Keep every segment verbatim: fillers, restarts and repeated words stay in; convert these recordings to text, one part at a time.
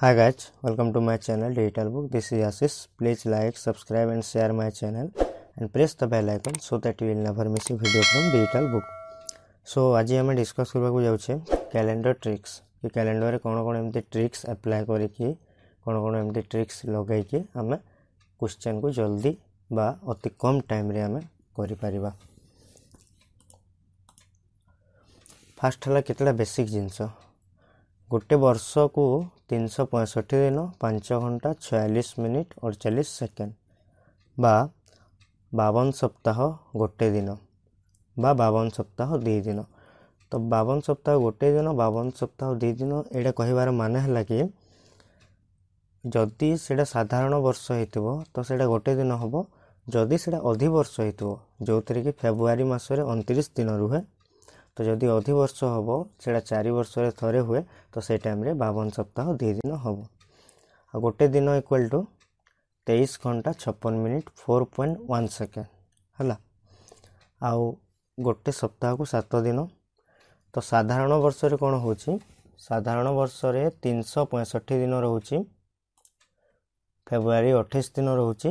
Hi guys, welcome to my channel Digital Book. This is Asis. Please like, subscribe and share my channel and press the bell icon so that you will never miss a video from Digital Book. So today we discuss calendar tricks. The calendar is कौन-कौन tricks apply करें कौन-कौन tricks लगाई कि हमें question को जल्दी बा अति कम टाइम रे हमें करि परिबा. फर्स्ट हला केतला बेसिक जिंस गुटे वर्ष को तीन सौ पैंसठ दिन पाँच घंटा छियालीस मिनिट और चालीस सेकंड बा बावन सप्ताह गोटे दिन बा बावन सप्ताह दो दिन तो बावन सप्ताह गोटे दिन बावन सप्ताह दो दिन एडा कहिबार माने हला कि जदि सेडा साधारण वर्ष हेतबो तो सेडा गोटे दिन होबो जदि सेडा अधि वर्ष हेतबो जोतरे कि फेब्रुवारी मास रे उनतीस दिन रुहे तो जदि अधि वर्ष होबो सेडा चार वर्ष रे थरे हुए तो से टाइम रे बावन सप्ताह दो दिन होबो आ गोटे दिन इक्वल टू तेईस घंटा छप्पन मिनिट चार पॉइंट एक सेकंड हला आ गोटे सप्ताह को सात दिन तो साधारण वर्ष रे कोन होची साधारण वर्ष रे तीन सौ पैंसठ दिन रहूची फेब्रुवारी अट्ठाईस दिन रहूची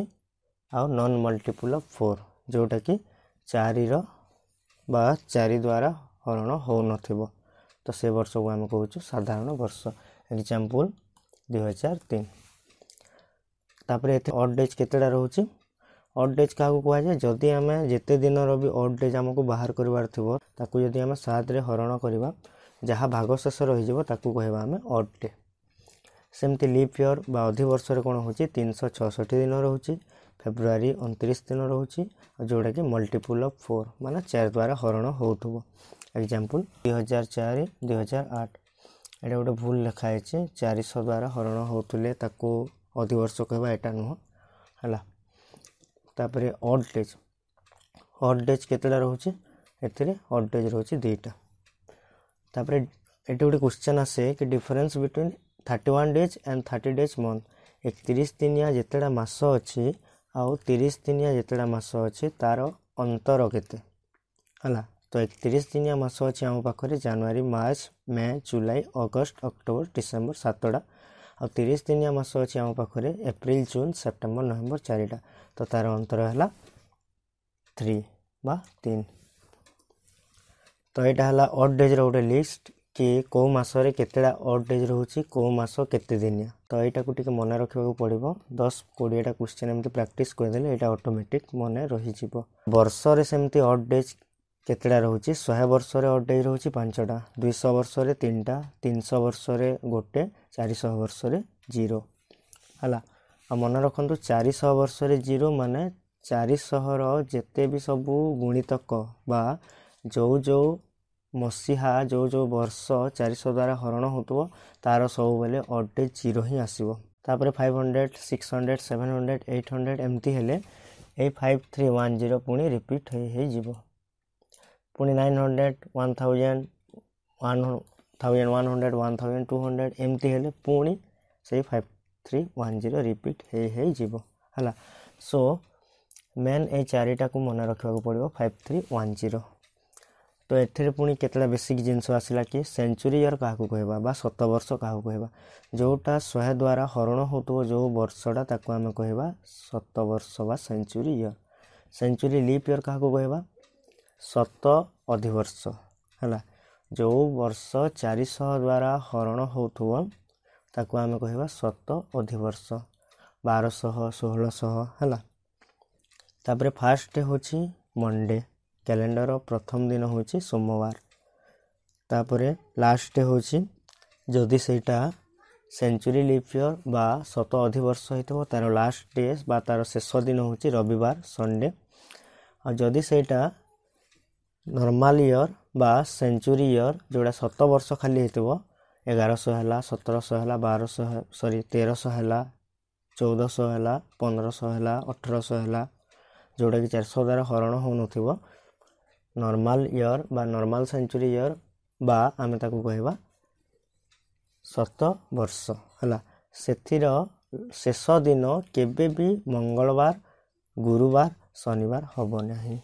आ नॉन मल्टीपल ऑफ चार जोटा कि चार रो बा चार द्वारा हरण हो नथिबो तो से वर्ष को हम कहूचो साधारण वर्ष एग्जांपल दो हज़ार तीन तापर एते ऑड डेज केतेडा रहूची ऑड डेज का को कह जाय जदी हम जेते दिन रो भी ऑड डेज हमको बाहर करबार थिबो ताकू जदी हम सात रे हरण करबा जहा भाग शेष रहि जेबो ताकू कहबा हम ऑड डे सेमती लीप ईयर बा अधि वर्ष रे कोन होची तीन सौ छियासठ दिन रहूची फेब्रुवारी उनतीस दिन रहूची जोडा कि मल्टीपल ऑफ चार माने चार द्वारा हरण होतबो एग्जांपल दो हज़ार चार दो हज़ार आठ एडा गोटे भूल लिखा हैछे चार सौ द्वारा हरण होतले ताको अधि वर्ष कहबा एटा न हला तापरे ऑड डेज ऑड डेज केतेला रहूची एथिरे ऑड डेज रहूची दुइटा तापरे एटा गोटे क्वेश्चन आसे कि डिफरेंस बिटवीन इकतीस डेज एंड तीस डेज मंथ इकतीस दिनिया जेतेडा मास अछि आ तीस दिनिया जेतेडा मास अछि तार अंतर केते हला तो इकतीस दिनिया मास अछि हम पाखरे जनवरी मार्च मई जुलाई अगस्त अक्टोबर दिसंबर सातडा आ तीस दिनिया मास अछि हम पाखरे अप्रैल जून सितंबर नवंबर चारडा तो तार अंतर हला तीन बा तीन तो एटा हला ऑड डेज रो गोटे लिस्ट कि को मास रे केतेडा ऑड डेज रहूची को मास केते दिनिया तो एटा को टिके मने रखिबा को पड़िबो दस बीस टा क्वेश्चन एमते प्रैक्टिस कर देले एटा ऑटोमेटिक मने रहि जिवो वर्ष रे सेमती ऑड डेज केतेडा रहूची सौ वर्ष रे ऑड डेज रहूची पाँच टा दो सौ वर्ष रे तीन टा तीन सौ वर्ष रे गोटे चार सौ वर्ष रे शून्य हला आ मने रखंतु चार सौ वर्ष रे शून्य माने चार सौ रो जेते भी सब गुणितक बा जो जो मसीहा जो जो वर्ष चार सौ द्वारा हरण होतो तारो सब बेले ऑड डेज शून्य ही आसीबो तापर पाँच सौ छह सौ सात सौ आठ सौ एमती हेले ए पाँच हज़ार तीन सौ दस पुनी रिपीट हे हे जीवो पुनी नौ सौ एक हज़ार इलेवन हंड्रेड बारह सौ एमती हेले पुनी से पाँच हज़ार तीन सौ दस रिपीट हे हे जीवो हला सो मेन ए चारटा को मन रखवा को पड़िबो पाँच हज़ार तीन सौ दस तो एथरे पुनी केतला बेसिक जिंस आसीला कि सेंचुरी ईयर काहाकू कहबा बा सत वर्ष काहाकू कहबा जोटा सौ द्वारा हरण होतो जो वर्षडा ताकू हम कहबा सत वर्ष बा century year century leap year काहाकू कहबा सत अधि वर्ष हला जो वर्ष चार सौ द्वारा हरण होतो ताकू हम कहबा सत अधि वर्ष बारह सौ सोलह सौ हला तापरे फर्स्ट होची मंडे कैलेंडर प्रथम दिन होची सोमवार तापरे लास्ट डे होची जदि सेटा सेंचुरी लीप ईयर बा सत अधि वर्ष हेतबो तारो लास्ट डे बा तारो शेष दिन होची रविवार संडे आ जदि सेटा नॉर्मल ईयर बा सेंचुरी ईयर जोडा सत वर्ष खाली हेतबो ग्यारह सौ हला सत्रह सौ हला बारह सौ सॉरी तेरह सौ हला चौदह सौ हला पंद्रह सौ हला अठारह सौ हला जोडा कि चार सौ द्वारा हरण हो नथिबो नॉर्मल ईयर बा नॉर्मल सेंचुरी ईयर बा आमे ताकू कहबा सत वर्ष हला सेथिरो शेष दिन केबे भी मंगलवार गुरुवार शनिवार होबो नाही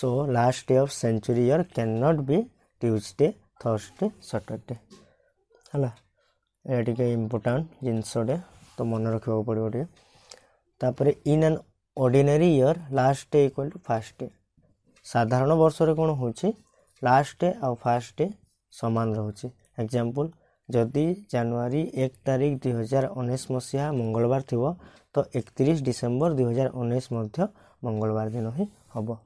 So last day of century year cannot be Tuesday, Thursday, Saturday. Hala, ये ठीक है important जिनसोडे तो मन रखियो पड़े पड़े। तापरे in an ordinary year last day equal to first day. साधारण वर्ष रे कोण होची last day और first day समान रहुची। Example जदि जनवरी एक तारीख two thousand nineteen मसिया मंगलवार थिवो तो thirty-one December two thousand nineteen मध्य मंगलवार दिन ही होबो।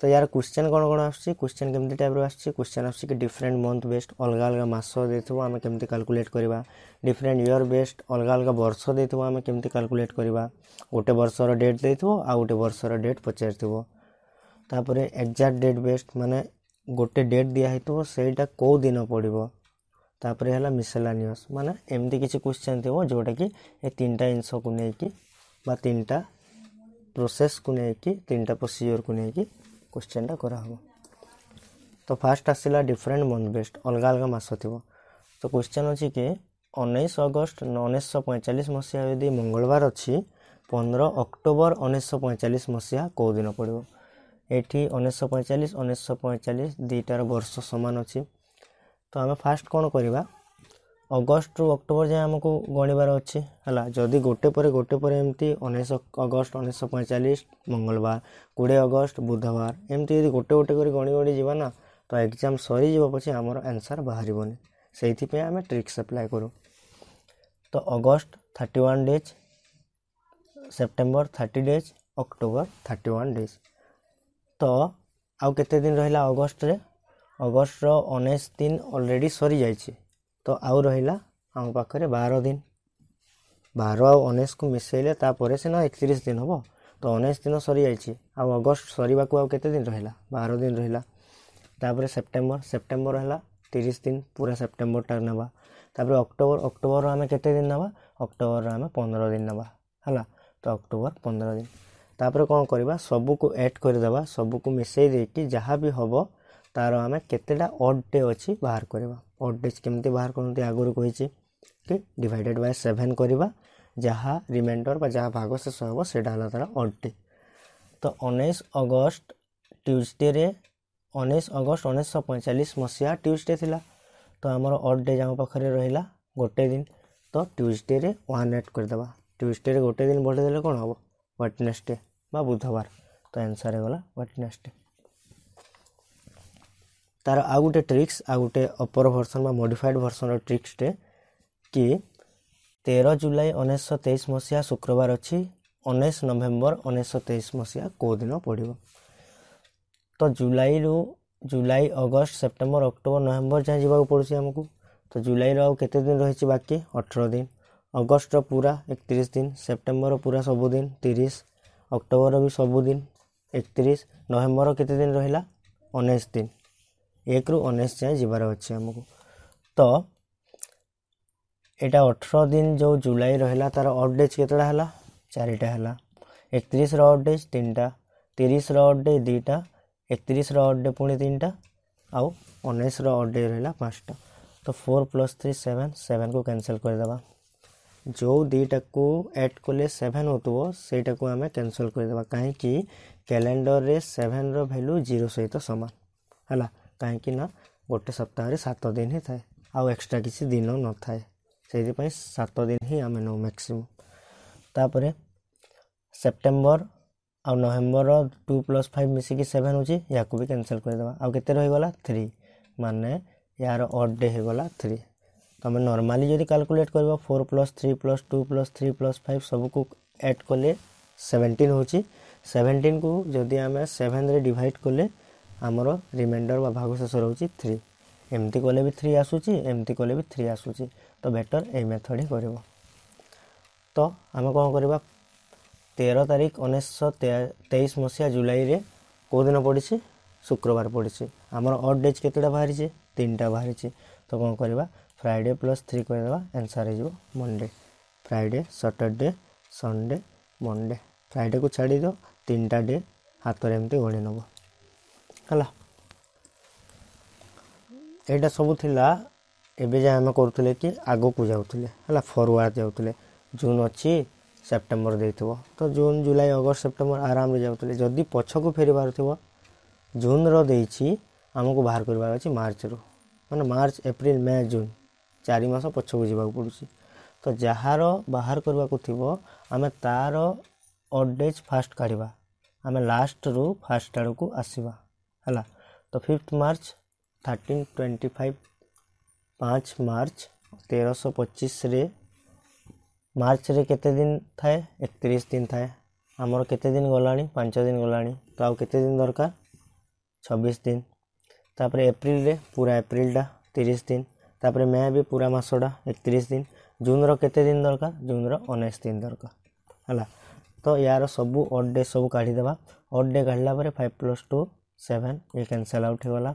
तो यार क्वेश्चन कोन कोन आछी क्वेश्चन केमते टाइप रो आछी क्वेश्चन आछी कि डिफरेंट मंथ बेस्ड अलग अलग मास देथबो हम केमते कैलकुलेट करबा डिफरेंट ईयर बेस्ड अलग अलग वर्ष देथबो हम केमते कैलकुलेट करबा ओटे वर्ष रो डेट देथबो आ ओटे वर्ष रो डेट पचारथिबो तापरे एग्जैक्ट डेट बेस्ड माने गोटे डेट दिया हेतु सेटा को दिन पड़िबो तापरे हला मिसलानियस माने एमदी किछ क्वेश्चन थिबो जोटा कि ए तीनटा अंश को नै कि बा तीनटा प्रोसेस को नै कि तीनटा प्रोसीजर को नै कि क्वेश्चन टा करा हो तो फर्स्ट आसीला डिफरेंट मंथ बेस्ड अलग अलग मास होतिबो तो क्वेश्चन अछि कि nineteen अगस्त nineteen forty-five मसिया यदि मंगलवार अछि fifteen अक्टूबर nineteen forty-five मसिया को दिन पड़िबो एठी nineteen forty-five nineteen forty-five दिटार वर्ष समान अछि तो हम फर्स्ट कोन करबा अगस्त रु अक्टूबर जे हमको गणिबार अछि हला जदी गोटे परे गोटे परे एम्ति nineteen अगस्त nineteen forty-five मंगलवार twenty अगस्त बुधवार एम्ति यदि गोटे गोटे करी गणी गणी जीवा ना तो एग्जाम सरी जीवा पछि हमर आंसर बाहरिबोनी सेहिथि पे हम ट्रिक्स अप्लाई करू तो अगस्त thirty-one डेज सितंबर thirty डेज अक्टूबर thirty-one डेज तो आउ केते दिन रहिला अगस्त रे अगस्त रो nineteen three ऑलरेडी सरी जाय छी तो आउ रहिला हम पाखरे twelve दिन twelve आ nineteen को मिसेले ता परे से ना thirty-one दिन होबो तो nineteen दिन सरी जाय छी आ अगस्त सरीबा को आ केते दिन रहिला twelve दिन रहिला तापरे सितंबर सितंबर रहला thirty दिन पूरा सितंबर टा नबा तापरे अक्टूबर अक्टूबर हमें केते दिन नबा अक्टूबर हमें fifteen दिन नबा हला तो अक्टूबर fifteen दिन तापरे कोन करबा सब को ऐड कर देबा सब को मिसेई देकी जहा भी होबो तारो हमें केतेडा ऑड डे अछि बाहर करबा ऑड डे केमते बाहर करनते आगुर कहै छी कि डिवाइडेड बाय seven करबा जहां रिमेंडर बा जहां भाग शेष होबो सेडा हला तारा ऑड डे तो nineteen अगस्त ट्यूसडे रे nineteen अगस्त nineteen forty-five मसिया ट्यूसडे थिला तो हमर ऑड डे जाउ पखरे रहिला गोटे दिन तो ट्यूसडे रे one ऐड कर देबा ट्यूसडे रे गोटे दिन बढ़े देले कोन होबो वेडनेसडे बा बुधवार तो आंसर हे होला वेडनेसडे तार आगुटे ट्रिक्स आगुटे अपर वर्जन बा मॉडिफाइड वर्जन रो ट्रिक्स टे कि thirteen जुलाई nineteen twenty-three मसिया शुक्रवार अछि nineteen नवंबर nineteen twenty-three मसिया को दिन पड़िबो तो जुलाई रो जुलाई अगस्त सितंबर अक्टूबर नवंबर जा जीवा पड़ुसी हमकु तो जुलाई रो केते दिन रहिछि बाकी eighteen दिन अगस्त रो पूरा thirty-one दिन सितंबर रो पूरा सब दिन thirty अक्टूबर रो भी सब दिन thirty-one नवंबर रो केते दिन रहिला nineteen दिन एक रु nineteen जाय जिबार अछि हमको तो एटा eighteen दिन जो जुलाई रहला तार ऑड डे केतडा हला चारटा हला thirty-one रो ऑड डे तीनटा thirty रो ऑड डे दुटा thirty-one रो ऑड डे पुणी तीनटा आ nineteen रो ऑड डे रहला पाँचटा तो four plus three seven seven को कैंसिल कर देबा जो दुटा को ऐड कोले seven होतो सेटा को हम कैंसिल कर देबा काहे कि कैलेंडर रे seven रो वैल्यू zero सहित समान हला काहे कि ना गोटे सप्ताह रे seven दिन हे थाए आ एक्स्ट्रा किसी दिन न थाए सेहि पई seven दिन ही हम नो मैक्सिमम तापरे सितंबर आ नवंबर two plus five मिसी कि seven होची या को भी कैंसिल कर देबा आ केते रहि गला three माने यार ऑड डे हे गला three हम नॉर्मली जदी कैलकुलेट करबा four plus three plus two plus three plus five सब को ऐड करले seventeen होची seventeen को जदी हम seven रे डिवाइड करले हमरो रिमाइंडर बा भाग शेष रहउची three एम्ति कोले भी three आसुची एम्ति कोले भी three आसुची तो बेटर ए मेथड ही करबो तो हम कोन करबा thirteen तारिख nineteen twenty-three मसिया जुलाई रे को दिन पडिछि शुक्रवार पडिछि हमर ऑड डेज केतेडा बाहरिछि तीनटा बाहरिछि तो कोन करबा फ्राइडे प्लस three कर देबा आंसर हे जो Monday Friday Saturday Sunday Monday Friday को छाडी दो तीनटा डे हाथ रे एम्ति गणी नबो हला एटा सब थिला एबे जे हम करथले कि आगो को जाउथले हला फॉरवर्ड जाउथले जून अछि सितंबर देइथबो तो जून जुलाई अगस्त सितंबर आराम रे जाउथले जदी पछ को फेरि बारथबो जून रो देछि हमको बाहर करबार अछि मार्च रो माने मार्च अप्रैल मई जून चारि मास पछो जिबा पडुछि तो जहारो बाहर करबा को थिबो हमें तारो ऑडेज फास्ट काढिबा हमें लास्ट रो फास्ट आरो को आसीबा हला तो पाँच मार्च तेरह सौ पच्चीस पाँच मार्च तेरह सौ पच्चीस रे मार्च रे केते दिन थाए इकतीस दिन थाए हमर केते दिन गलानी पाँच दिन गलानी तो आउ केते दिन दरकार छब्बीस दिन तापर अप्रैल रे पूरा अप्रैल डा तीस दिन तापर मई भी पूरा मासडा इकतीस दिन जून रो केते दिन दरकार जून रो उन्नीस दिन दरकार हला तो यार सब ऑड डे सब काढी देबा ऑड डे काढला पारे पाँच प्लस दो सात ये कैंसिल आउट होला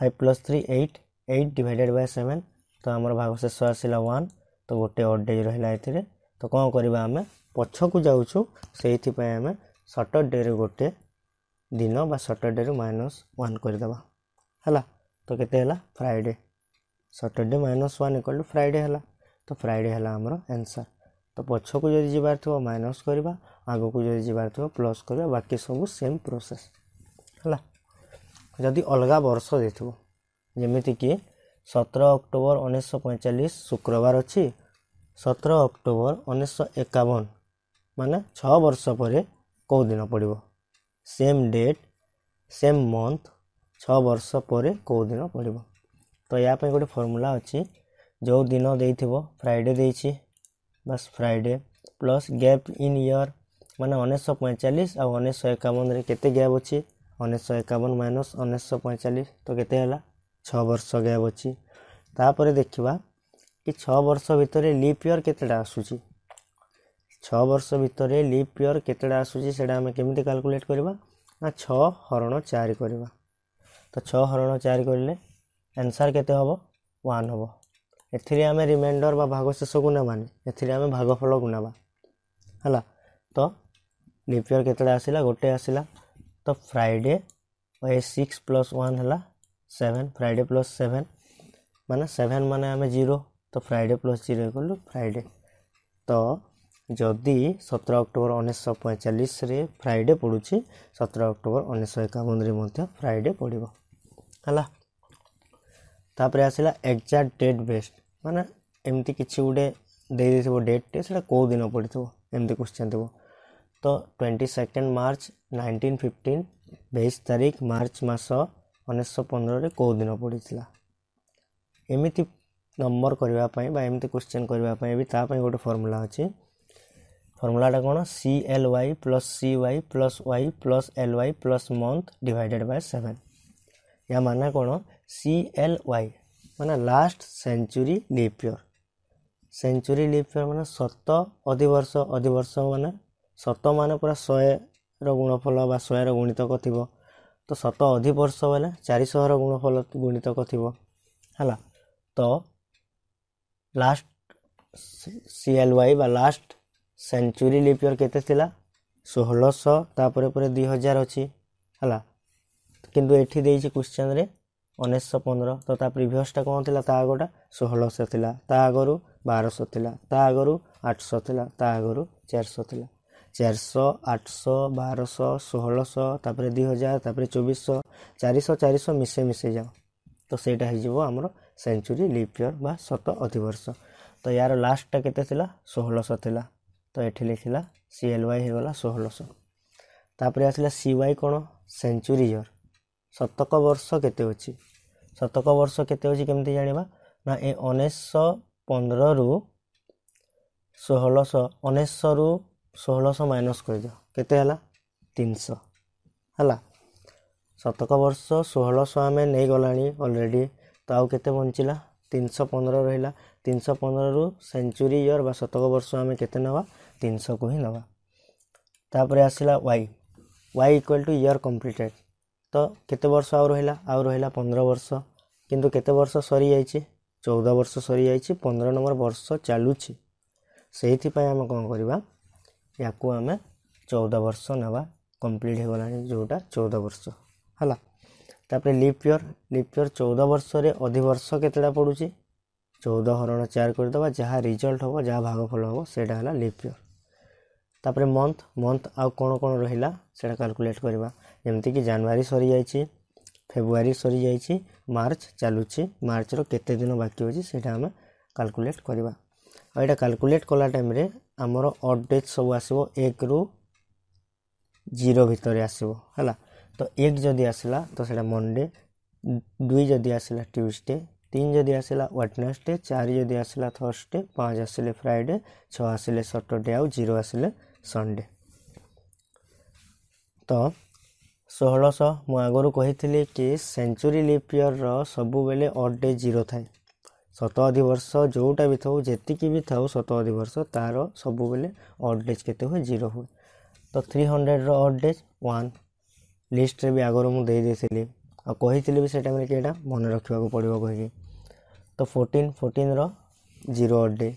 पाँच प्लस तीन आठ आठ डिवाइडेड बाय सात तो हमर भाग शेष आसीला एक तो गोटे ऑड डे रहला एथिरे तो कोन करबा हमें पछो को जाउछु सेहि पय हमें सैटरडे रे गोटे दिन बा सैटरडे रे माइनस एक कर देबा हला तो केते हला फ्राइडे सैटरडे माइनस एक = फ्राइडे हला तो फ्राइडे हला हमर आंसर तो पछो को जदी जिबार थो माइनस करबा आगो को जदी जिबार थो प्लस करबा बाकी सब सेम प्रोसेस हला जदी अलगा वर्ष देथबो जेमिति कि सत्रह अक्टूबर उन्नीस सौ पैंतालीस शुक्रवार अछि सत्रह अक्टूबर उन्नीस सौ इक्यावन माने छह वर्ष परे को दिन पड़िबो सेम डेट सेम मंथ छह वर्ष परे को दिन पड़िबो तो या पे गोटे फार्मूला अछि जो दिन देथिबो फ्राइडे देछि बस Friday plus gap in year माने उन्नीस सौ पैंतालीस आ उन्नीस सौ इक्यावन रे केते गैप अछि उन्नीस सौ इक्यावन माइनस उन्नीस सौ पैंतालीस तो केते हला छह वर्ष गैप अछि तापर देखिबा कि छह वर्ष भितरे लीप ईयर केतेडा आसुची छह वर्ष भितरे लीप ईयर केतेडा आसुची सेडा हम केमिति कैलकुलेट करबा ना छह हरण चार करबा तो छह हरण चार करले आंसर केते होबो एक होबो एथिरे हम रिमाइंडर बा भाग शेष गुना माने एथिरे हम भागफल गुनाबा हला तो लीप ईयर केतेडा आसीला गोटे आसीला तो फ्राइडे ए छह प्लस एक हला सात फ्राइडे प्लस सात माने सात माने हमें शून्य तो फ्राइडे प्लस शून्य इक्वल फ्राइडे तो जदी सत्रह अक्टूबर उन्नीस सौ पैंतालीस रे फ्राइडे पडुची सत्रह अक्टूबर उन्नीस सौ इक्यावन रे मध्य फ्राइडे पडिबो हला तापर आसीला एग्जैक्ट डेट बेस्ड माने एम्ति किछि उडे देइ देथिबो डेट ते सेडा को दिन पडिथबो एम्ति क्वेश्चन देबो तो बाईस मार्च उन्नीस सौ पंद्रह बाईस तारिख मार्च मासो उन्नीस सौ पंद्रह रे को दिन पडितला एमिति नंबर करबा पई बा एमिति क्वेश्चन करबा पई भी ता पई गोटे फार्मूला अछि फार्मूला डा कोन C L Y plus C Y plus Y plus L Y plus month divided by सात या माने कोन सी एल वाई माने last century leap year century leap year माने शत अधिवर्ष अधिवर्ष माने शत माने पूरा सौ रो गुणफल बा सौ रो गुणितक थिबो तो शत अधिवर्ष वाला चार सौ रो गुणफल गुणितक थिबो हला तो लास्ट सी एल वाई बा लास्ट सेंचुरी लीप ईयर केते थिला सोलह सौ तापर परे दो हज़ार अछि हला किंतु एठी देइछि क्वेश्चन रे उन्नीस सौ पंद्रह तो ता प्रीवियस टा कोन थिला ता आगोटा सोलह सौ थिला ता आगरु बारह सौ थिला ता आगरु आठ सौ थिला ता आगरु चार सौ थिला चार सौ आठ सौ बारह सौ सोलह सौ तापर दो हज़ार तापर चौबीस सौ चार सौ चार सौ मिसे मिसे जाओ तो सेटा हे जिवो हमरो सेंचुरी लीप ईयर बा शत अधिवर्ष तो यार लास्ट टा केते थिला सोलह सौ थिला तो एठी लिखिला सी एल वाई हे वाला सोलह सौ तापर आसीला सी वाई कोन सेंचुरी ईयर शतक वर्ष केते अछि शतक वर्ष केते अछि केमते जानिबा ना ए उन्नीस सौ पंद्रह रु सोलह सौ उन्नीस सौ रु सोलह सौ माइनस कर दो केते हला तीन सौ हला शतक वर्ष सोलह सौ हमें नै गलानी ऑलरेडी तो आउ केते बंचिला तीन सौ पंद्रह रहिला तीन सौ पंद्रह रु सेंचुरी ईयर बा शतक वर्ष हमें केते नवा तीन सौ को ही नवा तापर आसीला y y equal to year completed तो केते वर्ष आउ रहिला आउ रहिला पंद्रह वर्ष किंतु केते वर्ष सरी जायछि चौदह वर्ष सरी जायछि पंद्रह नंबर वर्ष चालू छि सेहिथि पय हम कोन करबा याकू हमें चौदह वर्ष नवा कंप्लीट हो गलानी जोटा चौदह वर्ष हला तापर लीप ईयर लीप ईयर चौदह वर्ष रे अधिवर्ष केतेडा पडुची चौदह हरण चार कर दबा जहा रिजल्ट होबो जहा भागफल होबो सेडा हला लीप ईयर तापर मंथ मंथ आ कोन कोन रहिला सेडा कैलकुलेट करबा जमती कि जनवरी सरी जाइए फेब्रुआरी सरी जाइए मार्च चलुच्छे मार्च रो केते दिन बाकी होची सेटा हम कैलकुलेट करबा आ एटा कैलकुलेट कला टाइम रे हमर ऑड डेज सब आसीबो एक रु जीरो भीतर आसीबो हला तो एक जदी आसला तो सेटा मंडे दो जदी आसला ट्यूसडे तीन जदी आसला वेडनेसडे चार जदी आसला थर्सडे पाँच आसले फ्राइडे छह आसले सैटरडे आ जीरो आसले संडे तो सोलह सौ मु आगरु कहितले कि सेंचुरी लीप ईयर रो सबु बेले ऑड डे जीरो थाए सतासी वर्ष जोटा भी थाउ जेतिकी भी थाउ सतासी वर्ष तारो सबु बेले ऑड डे केते हो जीरो हो तो तीन सौ रो ऑड डे वन लिस्ट रे भी आगरु मु देई देथिले आ कहितले भी सेटा में केटा मन रखिबा को पड़िबो कहि तो चौदह चौदह रो जीरो ऑड डे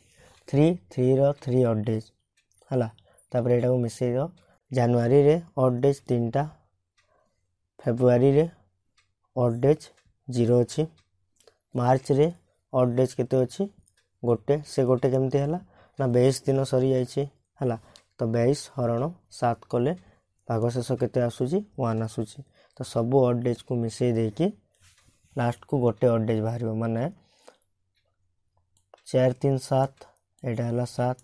तीन तीन रो तीन ऑड डे हला तापर एटा को मिसै दो जनवरी रे ऑड डे तीनटा फेब्रुआरी रे ऑड डेज जीरो अछि मार्च रे ऑड डेज केते अछि गोटे से गोटे केमते हला ना बाईस दिन सरी जाय छै हला तो बाईस हरण सात कोले भाग शेष केते आसु छी एक आसु छी तो सब ऑड डेज को मिसै दे के लास्ट को गोटे ऑड डेज बाहरिबो माने चार तीन सात एटा हला सात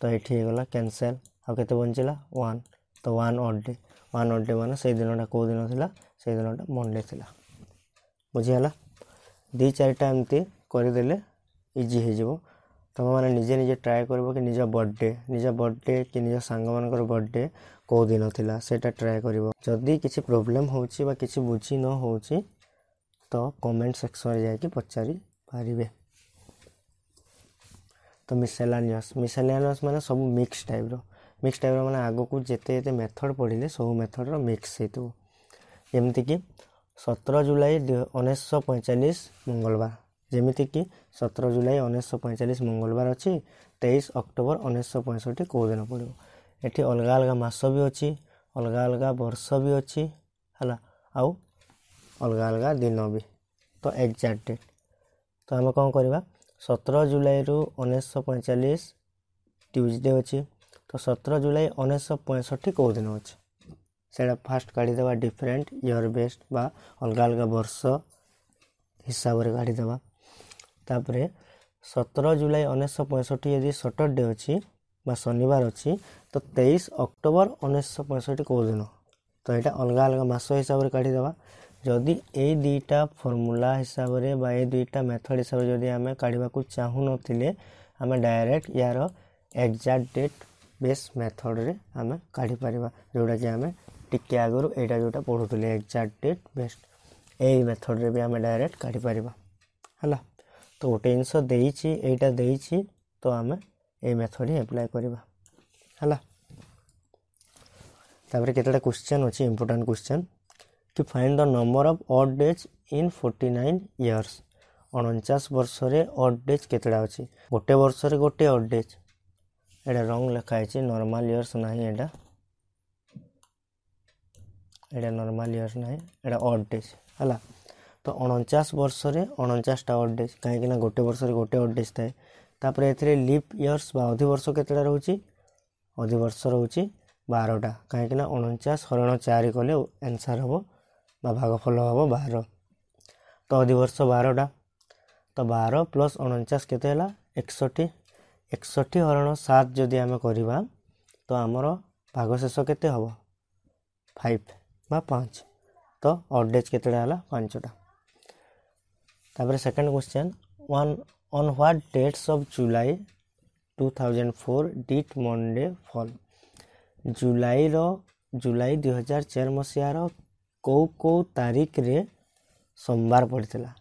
तो एठी हेगला कैंसिल आ केते बंचिला एक तो एक odd day one odd day माने से दिनटा को दिन थिला से दिनटा मंडे थिला बुझि हला दि चारटा एमते करि देले इजी हे जेबो तमे माने निजे निजे ट्राई करबो कि निजा बर्थडे निजा बर्थडे कि निजा संग मानकर बर्थडे को दिन थिला सेटा ट्राई करबो जदी किछि प्रॉब्लम होउछि बा किछि बुझि न होउछि तो कमेंट सेक्शन रे जाय कि पचारि पारिबे तो मिसेलानियस मिसेलानियस माने सब मिक्स टाइप रो मिक्स टाइप माने आगो को जेते जेते मेथड पढिले सब मेथड रो मिक्स हेतु जेमति कि सत्रह जुलाई उन्नीस सौ पैंतालीस मंगलवार जेमति कि सत्रह जुलाई उन्नीस सौ पैंतालीस मंगलवार अछि तेईस अक्टूबर उन्नीस सौ पैंसठ को दिन पड़ो एठी अलगा अलगा मास भी अछि अलगा अलगा वर्ष भी अछि हला आ अलगा अलगा दिन भी तो एग्जैक्ट डेट तो हम कोन करबा सत्रह जुलाई रु उन्नीस सौ पैंतालीस ट्यूसडे अछि तो सत्रह जुलाई उन्नीस सौ पैंसठ को दिन होछ सेडा फास्ट काढी देबा डिफरेंट ईयर बेस्ड बा अलगा अलगा वर्ष हिसाब रे काढी देबा तापरे सत्रह जुलाई उन्नीस सौ पैंसठ यदि सैटरडे अछि बा शनिवार अछि तो तेईस अक्टूबर उन्नीस सौ पैंसठ को दिन तो एटा अलगा अलगा मास हिसाब रे काढी देबा जदी ए दुईटा फार्मूला हिसाब रे बा ए दुईटा मेथड हिसाब रे जदी हमें काढीबा को चाहू नथिले हमें डायरेक्ट यार एग्जैक्ट डेट बेस मेथड रे हम काढी परबा जोडा जे हम टिके आगरो एटा जोटा पढुतले एग्जैक्ट डेट बेस्ट एई मेथड रे भी हम डायरेक्ट काढी परबा हला तो ओटे इंसो देइची एटा देइची तो हम ए मेथड ही अप्लाई करबा हला तापर केतेटा क्वेश्चन होची इंपोर्टेंट क्वेश्चन कि find the number of odd days in उनचास इयर्स उनचास वर्ष रे ऑड डेज केतेटा होची गोटे वर्ष रे गोटे ऑड डेज एडा रॉन्ग लिखा है छि नॉर्मल इयर्स नाही एडा एडा नॉर्मल इयर्स नाही एडा ऑड डेज हला तो उनचास वर्ष रे उनचास टा ऑड डेज काहे कि ना गोटे वर्ष रे गोटे ऑड डेज थाए तापर एथरे लीप इयर्स बा अधि वर्ष केतेडा रहउची अधि वर्ष रहउची बारह टा काहे कि ना उनचास हरण चार कोले आंसर हबो बा भागफल हबो बारह तो अधि वर्ष बारह टा तो बारह प्लस उनचास केते हला एकसठ एकसठ हरण सात जदी हम करबा तो हमरो भाग शेष केते हबो पाँच बा पाँच तो ऑड डेज केतेडा हला पाँच टा तापर second question one on what dates of July दो हज़ार चार डिड मंडे फॉल जुलाई रो जुलाई दो हज़ार चार मसिया रो को को तारीख रे सोमवार पड़ितला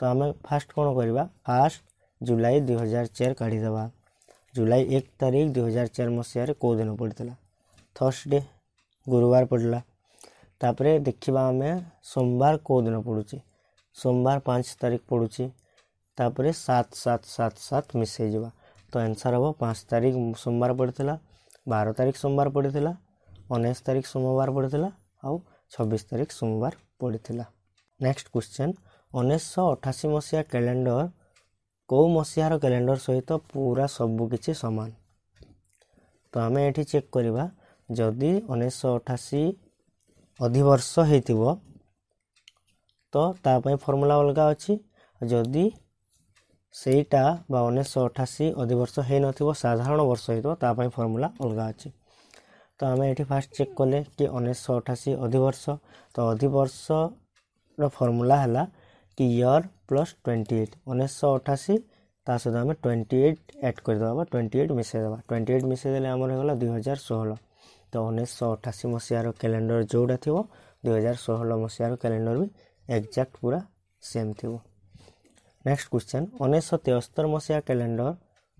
तो हम फर्स्ट कोन करबा फर्स्ट जुलाई दो हज़ार चार काढी देबा जुलाई एक तारीख दो हज़ार चार मसिया रे को दिन पड़ितला थर्सडे गुरुवार पड़ला तापरे देखिबा हमें सोमवार को दिन पडुची सोमवार पाँच तारीख पडुची तापरे सात सात सात सात मिस हे जवा तो आंसर हबो पाँच तारीख सोमवार पड़ितला बारह तारीख सोमवार पड़ितला उन्नीस तारीख सोमवार पड़ितला आ छब्बीस तारीख सोमवार पड़ितला नेक्स्ट क्वेश्चन उन्नीस सौ अठासी मसिया कैलेंडर को मसियार कैलेंडर सहित पूरा सब किछि समान तो हमें एठी चेक करबा जदी उन्नीस सौ अठासी अधिवर्ष होइतिबो तो तापै फार्मूला अलगा अछि जदि सेटा उन्नीस सौ अठासी अधिवर्ष हे नथिबो साधारण वर्ष होइतो तापै फार्मूला अलगा अछि तो हम एठी फास्ट चेक करले कि उन्नीस सौ अठासी अधिवर्ष तो अधिवर्ष रो फार्मूला हला कि ईयर प्लस अट्ठाईस उन्नीस सौ अठासी ता सद हम अट्ठाईस ऐड कर दबा अट्ठाईस मिसे दबा अट्ठाईस मिसे देले हमर होला दो हज़ार सोलह तो उन्नीस सौ अठासी मसिया रो कैलेंडर जोडा थिबो दो हज़ार सोलह मसिया रो कैलेंडर भी एग्जैक्ट पूरा सेम थिबो। नेक्स्ट क्वेश्चन उन्नीस सौ तिहत्तर मसिया कैलेंडर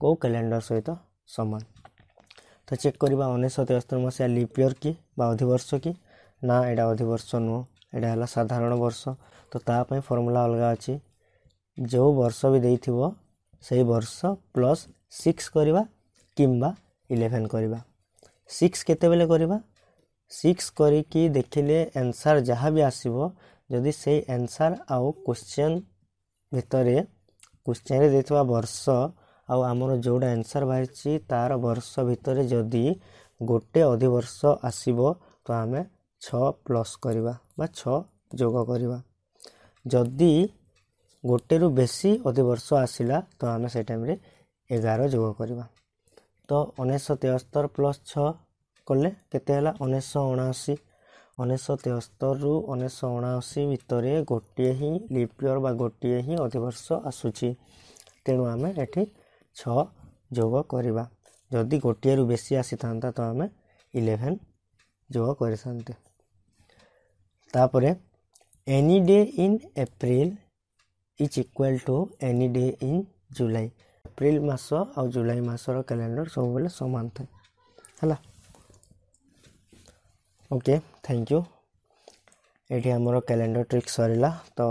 को कैलेंडर सहित समान तो चेक करबा उन्नीस सौ तिहत्तर मसिया लीप ईयर की बा अधिवर्ष की ना एडा अधिवर्ष नो एडा हला साधारण वर्ष तो ता पय फार्मूला अलगा अछि जो वर्ष भी देथिबो सही वर्ष प्लस छह करिबा किंबा ग्यारह करिबा छह केते बेले करिबा छह करी कि देखिले आंसर जहां भी आसीबो जदि सेही आंसर आउ क्वेश्चन भितरे क्वेश्चन रे देथवा वर्ष आउ हमरो जोडा आंसर बाहिरछि तार वर्ष भितरे जदि गोटे अधिवर्ष आसीबो तो हमें छह प्लस करिबा बा छह जोग करिबा जदि गोटे रु बेसी अधिवर्ष आसिला तो हम से टाइम रे ग्यारह जोग करबा तो उन्नीस सौ तिहत्तर प्लस छह करले केते हला उन्नीस सौ उनासी उन्नीस सौ तिहत्तर रु उन्नीस सौ उनासी भितरे गोटे ही लीप ईयर बा गोटे ही अधिवर्ष आसुची तेनु हमें एठी छह जोग करबा जदि गोटे रु बेसी आसी थांता तो हमें ग्यारह जोग करसंते तापरे any day in April is equal to any day in July अप्रैल मास और जुलाई मास रो कैलेंडर सब बेले समान था हला ओके थैंक यू एठी हमरो कैलेंडर ट्रिक सरीला तो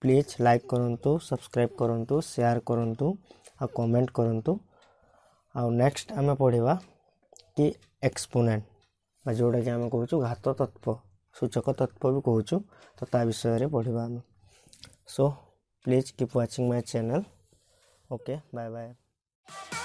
प्लीज लाइक करंतु सब्सक्राइब करंतु शेयर करंतु आ कमेंट करंतु आ नेक्स्ट हम पढिबा कि एक्सपोनेंट बा जोडा के हम कहूछु घात तत्व सूचक तत्व भी कहूछु तो ता विषय रे पढिबा हम सो Please keep watching my channel. Okay, bye bye.